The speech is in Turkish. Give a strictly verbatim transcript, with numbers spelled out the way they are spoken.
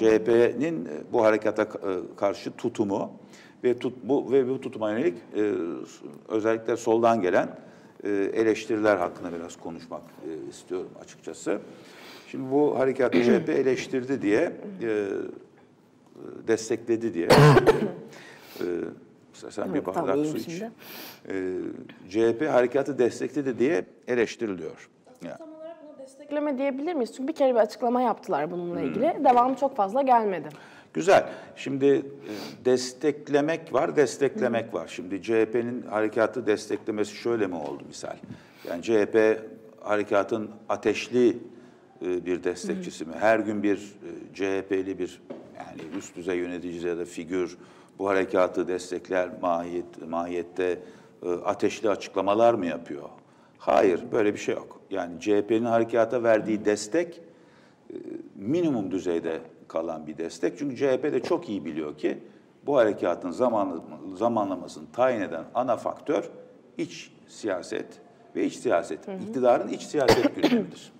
C H P'nin bu harekata karşı tutumu ve tut, bu ve bu tutuma yönelik e, özellikle soldan gelen e, eleştiriler hakkında biraz konuşmak e, istiyorum açıkçası. Şimdi bu harekatı C H P eleştirdi diye, e, destekledi diye. e, sen bir bardak su iç. E, C H P harekatı destekledi diye eleştiriliyor. Yani. Destekleme diyebilir miyiz? Çünkü bir kere bir açıklama yaptılar bununla ilgili. Hmm. Devamı çok fazla gelmedi. Güzel. Şimdi desteklemek var, desteklemek hmm. var. Şimdi C H P'nin harekatı desteklemesi şöyle mi oldu misal? Yani C H P harekatın ateşli bir destekçisi hmm. mi? Her gün bir C H P'li bir yani üst düzey yönetici ya da figür bu harekatı destekler mahiyet, mahiyette ateşli açıklamalar mı yapıyor? Hayır, böyle bir şey yok. Yani C H P'nin harekata verdiği destek minimum düzeyde kalan bir destek. Çünkü C H P de çok iyi biliyor ki bu harekatın zaman, zamanlamasını tayin eden ana faktör iç siyaset ve iç siyaset, iktidarın iç siyaset gündemidir.